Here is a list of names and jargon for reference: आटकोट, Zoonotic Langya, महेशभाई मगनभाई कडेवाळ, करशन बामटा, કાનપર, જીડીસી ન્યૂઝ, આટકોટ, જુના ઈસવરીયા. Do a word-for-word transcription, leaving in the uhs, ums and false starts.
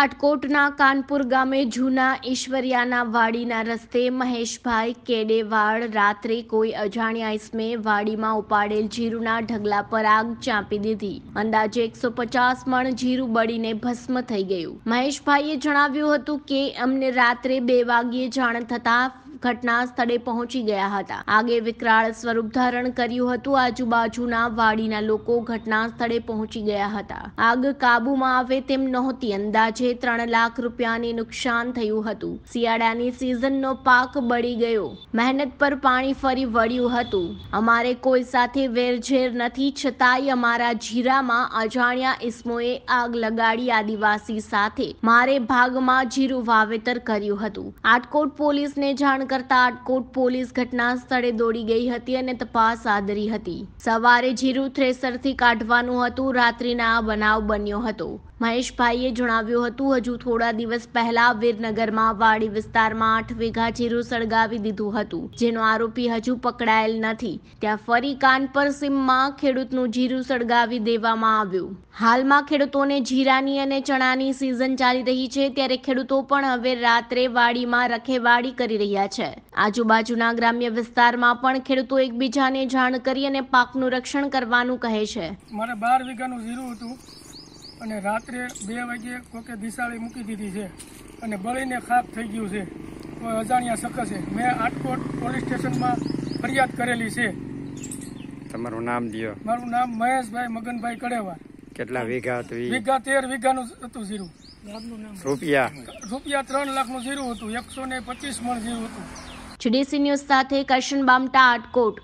आटकोटना कानपुर गामे जूना ईश्वरियाना वाड़ीना रस्ते महेशभाई कडेवाळ रात्रे कोई अजाण्या इसमे वाड़ीमां उपाडेल जीरुना ढगला पर आग चांपी दीधी। अंदाजे एक सौ पचास मण जीरु बळीने भस्म थई गयुं। महेशभाईए जणाव्युं हतुं के अमने रात्रे बे वाग्ये जाण थतां घटना स्थले पहुंची गया हता। आगे विकराळ स्वरूप धारण कर्युं हतुं। आजूबाजूना वाड़ीना लोको घटना स्थले पहुंची गया हता। आग काबूमां आवे तेम नहोती। अंदाजे त्रण लाख रूपियानी नुकसान थयुं हतुं। शियाळानी सीजननो पाक बळी गयो। मेहनत पर पाणी फरी वळ्युं हतुं। अमारे कोई साथे वेरझेर नथी, छतांय अमारा जीरामां अजाण्या इस्मोए आग लगाड़ी। आदिवासी साथे मारे भागमां जीरु वावेतर कर्युं हतुं। आटकोट पोलीसने जाण करता आटकोट पोलीस घटना स्थळे दौड़ी गई हती अने तपास आदरी हती। सवारे जीरु थ्रेसरथी काढवानुं हतुं। रात्रिना आ बनाव बन्यो हतो। महेशभाईए जणाव्युं हतुं हजू थोड़ा दिवस पहला वीरनगरमां वाड़ी विस्तारमां आठ वीघा जीरु सळगावी दीधुं हतुं, जेनो आरोपी हजू पकड़ायेल नथी। त्यां फरी कानपुर सीममां खेडूतनुं जीरु सळगावी देवामां आव्युं। हालमां खेडूतोने जीरानी अने चणानी सीजन चाली रही छे, त्यारे खेडूतो पण हवे रात्रे वाड़ीमां रखेवाड़ी करी रह्या छे। आजूबाजूना ग्राम्य विस्तारमां पण खेडूतो एकबीजाने जाण करी अने पाकनुं रक्षण करवानुं कहे छे। मारे बार वीघानुं जीरु हतुं अने रात्रे बे वागे कोके दिशाळी मूकी दीधी छे अने बळीने खाक थई गयुं छे। कोई अजाण्या शख्स छे। मैं आटकोट पोलीस स्टेशनमां फरियाद करेली छे। तमारुं नाम दियो। मारुं नाम महेशभाई मगनभाई कडेवाळ। કેટલા વીઘા હતી? વીઘા તેર વીઘાનું હતું જીરું। રૂપિયા રૂપિયા ત્રણ લાખનું જીરું હતું। એકસો ને પચીસ મણ જીરું હતું। જીડીસી ન્યૂઝ સાથે કરશન બામટા, આટકોટ।